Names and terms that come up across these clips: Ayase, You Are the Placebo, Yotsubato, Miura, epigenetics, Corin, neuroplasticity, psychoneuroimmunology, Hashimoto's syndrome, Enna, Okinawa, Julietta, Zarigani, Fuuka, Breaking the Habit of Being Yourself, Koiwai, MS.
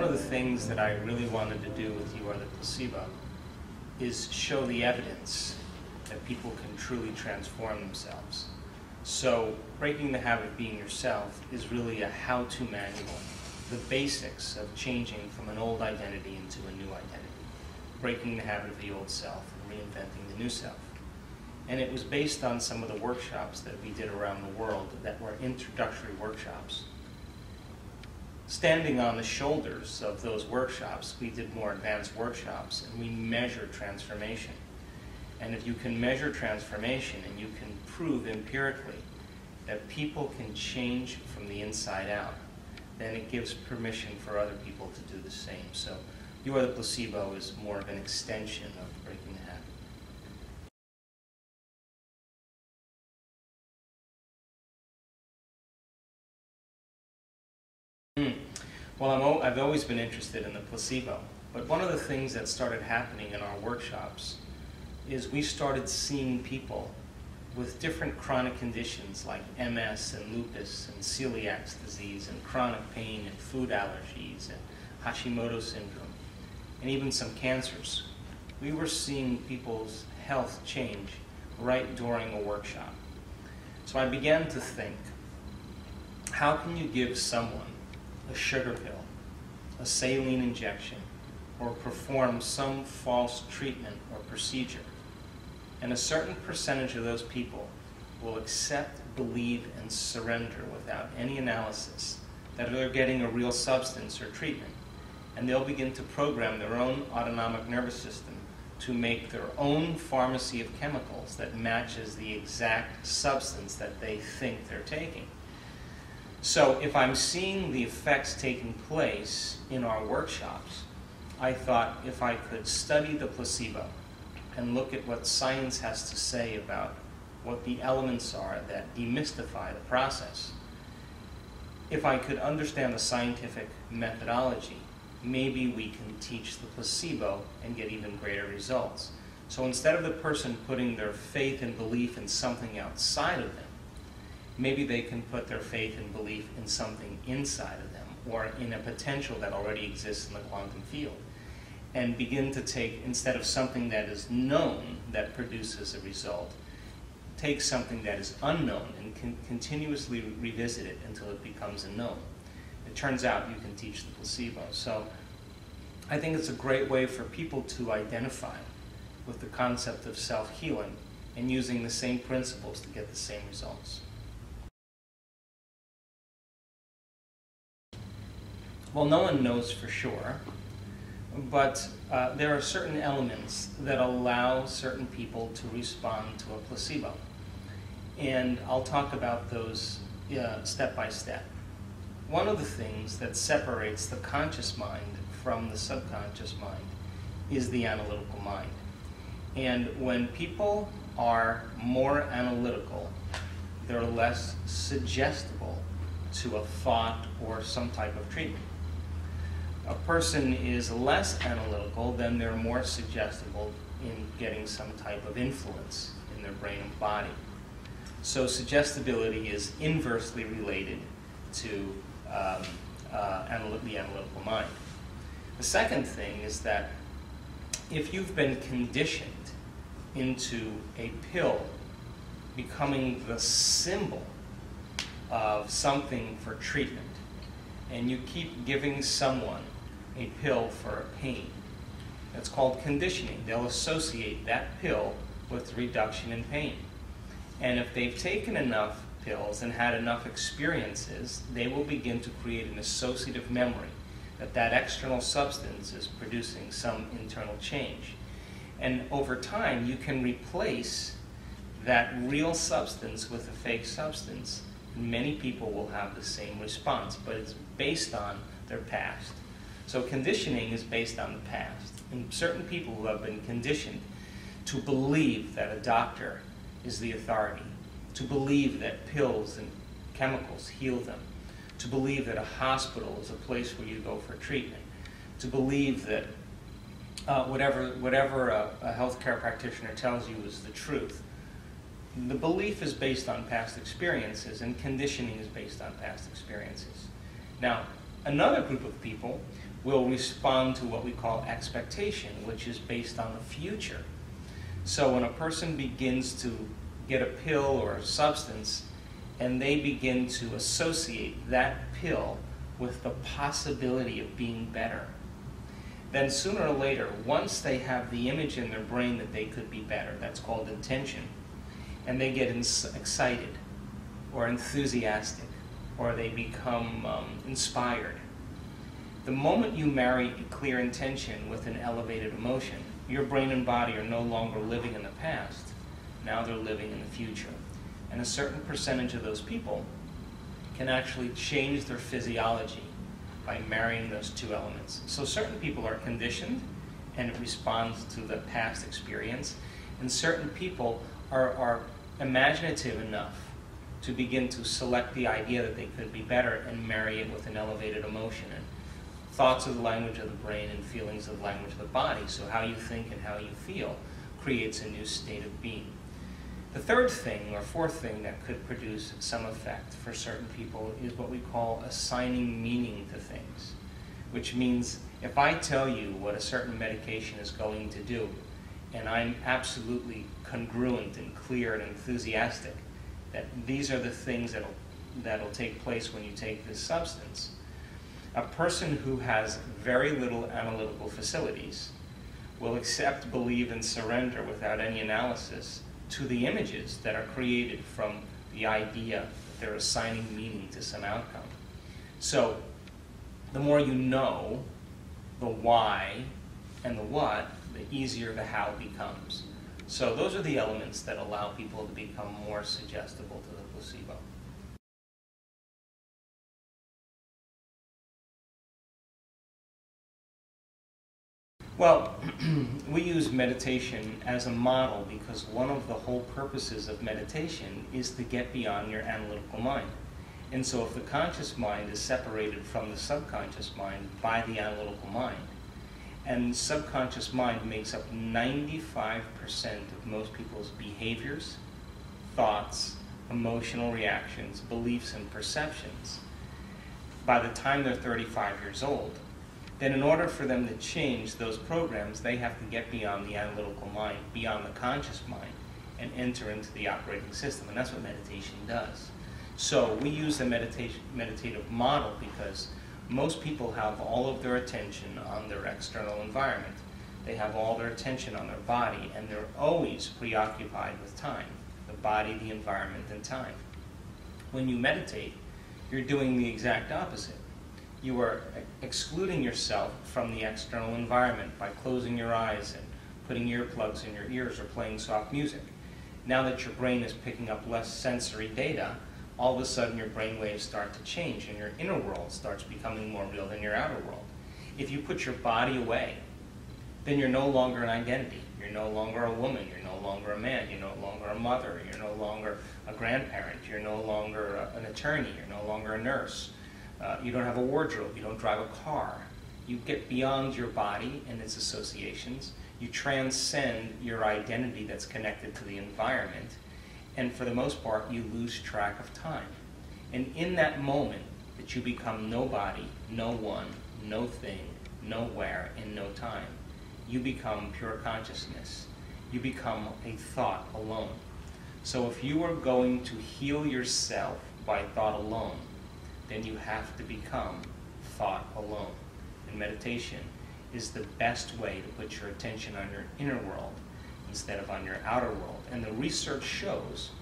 one of the things that I really wanted to do with You Are the Placebo is show the evidence that people can truly transform themselves. So Breaking the Habit of Being Yourself is really a how-to manual, the basics of changing from an old identity into a new identity, breaking the habit of the old self and reinventing the new self. And it was based on some of the workshops that we did around the world that were introductory workshops. Standing on the shoulders of those workshops, we did more advanced workshops, and we measure transformation. And if you can measure transformation and you can prove empirically that people can change from the inside out, then it gives permission for other people to do the same. So You Are the Placebo is more of an extension of Breaking the Habit. Well, I've always been interested in the placebo, but one of the things that started happening in our workshops is we started seeing people with different chronic conditions like MS and lupus and celiac disease and chronic pain and food allergies and Hashimoto's syndrome and even some cancers. We were seeing people's health change right during a workshop. So I began to think, how can you give someone a sugar pill, a saline injection, or perform some false treatment or procedure? And a certain percentage of those people will accept, believe, and surrender without any analysis that they're getting a real substance or treatment. And they'll begin to program their own autonomic nervous system to make their own pharmacy of chemicals that matches the exact substance that they think they're taking. So if I'm seeing the effects taking place in our workshops, I thought if I could study the placebo and look at what science has to say about what the elements are that demystify the process, if I could understand the scientific methodology, maybe we can teach the placebo and get even greater results. So instead of the person putting their faith and belief in something outside of them, maybe they can put their faith and belief in something inside of them or in a potential that already exists in the quantum field, and begin to take, instead of something that is known that produces a result, take something that is unknown and can continuously revisit it until it becomes a known. It turns out you can teach the placebo. So I think it's a great way for people to identify with the concept of self-healing and using the same principles to get the same results. Well, no one knows for sure, but there are certain elements that allow certain people to respond to a placebo. And I'll talk about those step by step. One of the things that separates the conscious mind from the subconscious mind is the analytical mind. And when people are more analytical, they're less suggestible to a thought or some type of treatment. A person is less analytical, then they're more suggestible in getting some type of influence in their brain and body. So suggestibility is inversely related to the analytical mind. The second thing is that if you've been conditioned into a pill becoming the symbol of something for treatment, and you keep giving someone a pill for a pain, that's called conditioning. They'll associate that pill with reduction in pain. And if they've taken enough pills and had enough experiences, they will begin to create an associative memory that that external substance is producing some internal change. And over time, you can replace that real substance with a fake substance. Many people will have the same response, but it's based on their past. So conditioning is based on the past. And certain people who have been conditioned to believe that a doctor is the authority, to believe that pills and chemicals heal them, to believe that a hospital is a place where you go for treatment, to believe that whatever a healthcare practitioner tells you is the truth. The belief is based on past experiences, and conditioning is based on past experiences. Now, another group of people will respond to what we call expectation, which is based on the future. So when a person begins to get a pill or a substance, and they begin to associate that pill with the possibility of being better, then sooner or later, once they have the image in their brain that they could be better, that's called intention, and they get excited or enthusiastic, or they become inspired. The moment you marry a clear intention with an elevated emotion, your brain and body are no longer living in the past, now they're living in the future. And a certain percentage of those people can actually change their physiology by marrying those two elements. So certain people are conditioned and it responds to the past experience, and certain people are imaginative enough to begin to select the idea that they could be better and marry it with an elevated emotion. And thoughts are the language of the brain and feelings are the language of the body, so how you think and how you feel creates a new state of being. The third thing, or fourth thing, that could produce some effect for certain people is what we call assigning meaning to things, which means if I tell you what a certain medication is going to do, and I'm absolutely congruent and clear and enthusiastic that these are the things that'll take place when you take this substance, a person who has very little analytical facilities will accept, believe, and surrender without any analysis to the images that are created from the idea that they're assigning meaning to some outcome. So the more you know the why and the what, the easier the how becomes. So those are the elements that allow people to become more suggestible to the placebo. Well, we use meditation as a model because one of the whole purposes of meditation is to get beyond your analytical mind. And so if the conscious mind is separated from the subconscious mind by the analytical mind, and subconscious mind makes up 95% of most people's behaviors, thoughts, emotional reactions, beliefs, and perceptions by the time they're 35 years old, then in order for them to change those programs, they have to get beyond the analytical mind, beyond the conscious mind, and enter into the operating system. And that's what meditation does. So we use the meditative model because most people have all of their attention on their external environment. They have all their attention on their body, and they're always preoccupied with time, the body, the environment, and time. When you meditate, you're doing the exact opposite. You are excluding yourself from the external environment by closing your eyes and putting earplugs in your ears or playing soft music. Now that your brain is picking up less sensory data, all of a sudden your brain waves start to change and your inner world starts becoming more real than your outer world. If you put your body away, then you're no longer an identity. You're no longer a woman, you're no longer a man, you're no longer a mother, you're no longer a grandparent, you're no longer an attorney, you're no longer a nurse. You don't have a wardrobe, you don't drive a car. You get beyond your body and its associations. You transcend your identity that's connected to the environment. And for the most part, you lose track of time. And in that moment that you become nobody, no one, no thing, nowhere, and no time, you become pure consciousness. You become a thought alone. So if you are going to heal yourself by thought alone, then you have to become thought alone. And meditation is the best way to put your attention on your inner world instead of on your outer world. And the research shows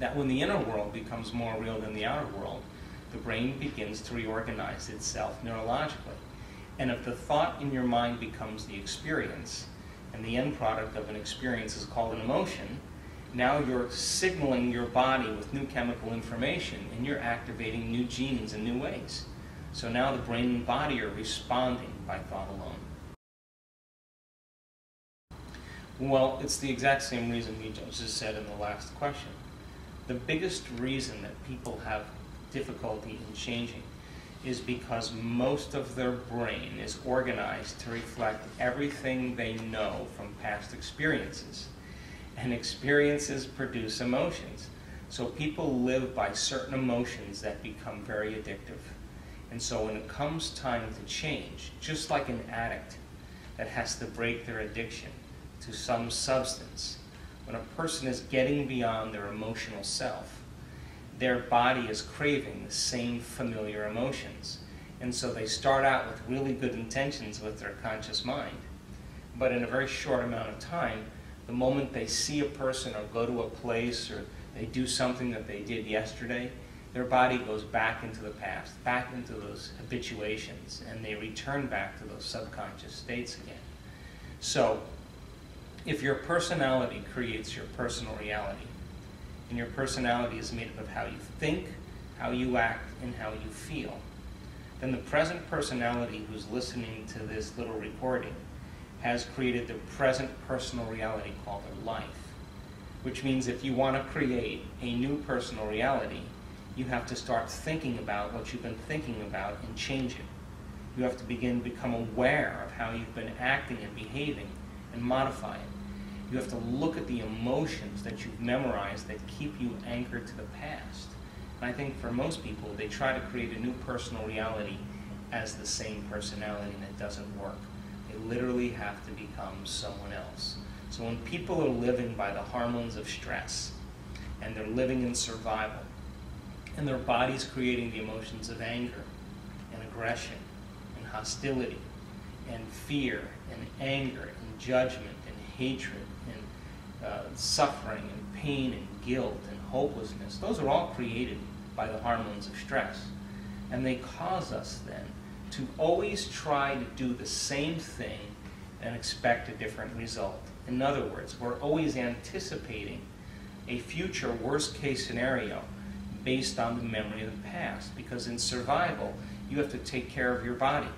that when the inner world becomes more real than the outer world, the brain begins to reorganize itself neurologically. And if the thought in your mind becomes the experience, and the end product of an experience is called an emotion, now you're signaling your body with new chemical information and you're activating new genes in new ways. So now the brain and body are responding by thought alone. Well, it's the exact same reason we just said in the last question. The biggest reason that people have difficulty in changing is because most of their brain is organized to reflect everything they know from past experiences. And experiences produce emotions. So people live by certain emotions that become very addictive. And so when it comes time to change, just like an addict that has to break their addiction to some substance, when a person is getting beyond their emotional self, their body is craving the same familiar emotions. And so they start out with really good intentions with their conscious mind. But in a very short amount of time, the moment they see a person or go to a place or they do something that they did yesterday, their body goes back into the past, back into those habituations, and they return back to those subconscious states again. So, if your personality creates your personal reality, and your personality is made up of how you think, how you act, and how you feel, then the present personality who's listening to this little recording has created the present personal reality called their life. Which means if you want to create a new personal reality, you have to start thinking about what you've been thinking about and change it. You have to become aware of how you've been acting and behaving and modify it. You have to look at the emotions that you've memorized that keep you anchored to the past. And I think for most people, they try to create a new personal reality as the same personality, and it doesn't work. They literally have to become someone else. So when people are living by the hormones of stress, and they're living in survival, and their body's creating the emotions of anger, and aggression, and hostility, and fear, and anger, and judgment, and hatred, and suffering, and pain, and guilt, and hopelessness, those are all created by the hormones of stress. And they cause us then to always try to do the same thing and expect a different result. In other words, we're always anticipating a future worst-case scenario based on the memory of the past, because in survival, you have to take care of your body.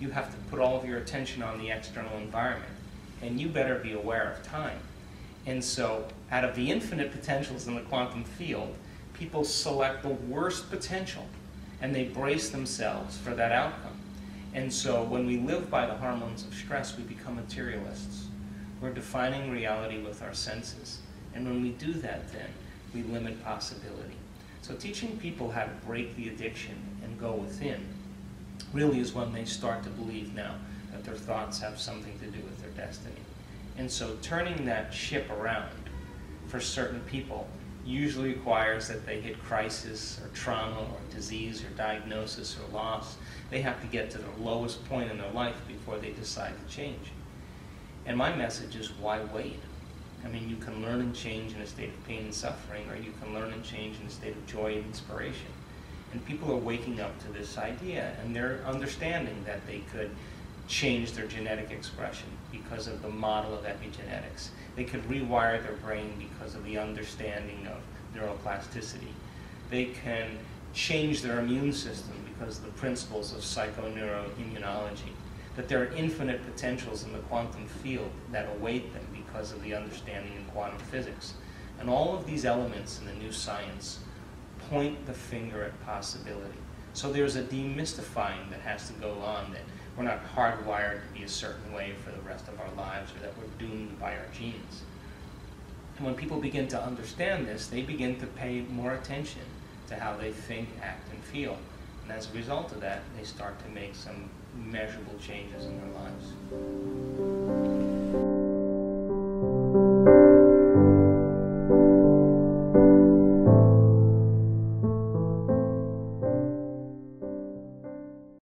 You have to put all of your attention on the external environment, and you better be aware of time. And so, out of the infinite potentials in the quantum field, people select the worst potential, and they brace themselves for that outcome. And so, when we live by the hormones of stress, we become materialists. We're defining reality with our senses. And when we do that, then, we limit possibility. So teaching people how to break the addiction and go within really is when they start to believe now that their thoughts have something to do with their destiny. And so turning that ship around for certain people usually requires that they hit crisis or trauma or disease or diagnosis or loss. They have to get to the lowest point in their life before they decide to change. And my message is, why wait? I mean, you can learn and change in a state of pain and suffering, or you can learn and change in a state of joy and inspiration. And people are waking up to this idea, and they're understanding that they could change their genetic expression because of the model of epigenetics. They could rewire their brain because of the understanding of neuroplasticity. They can change their immune system because of the principles of psychoneuroimmunology. That there are infinite potentials in the quantum field that await them because of the understanding in quantum physics. And all of these elements in the new science point the finger at possibility. So there's a demystifying that has to go on, that we're not hardwired to be a certain way for the rest of our lives, or that we're doomed by our genes. And when people begin to understand this, they begin to pay more attention to how they think, act, and feel. And as a result of that, they start to make some measurable changes in their lives.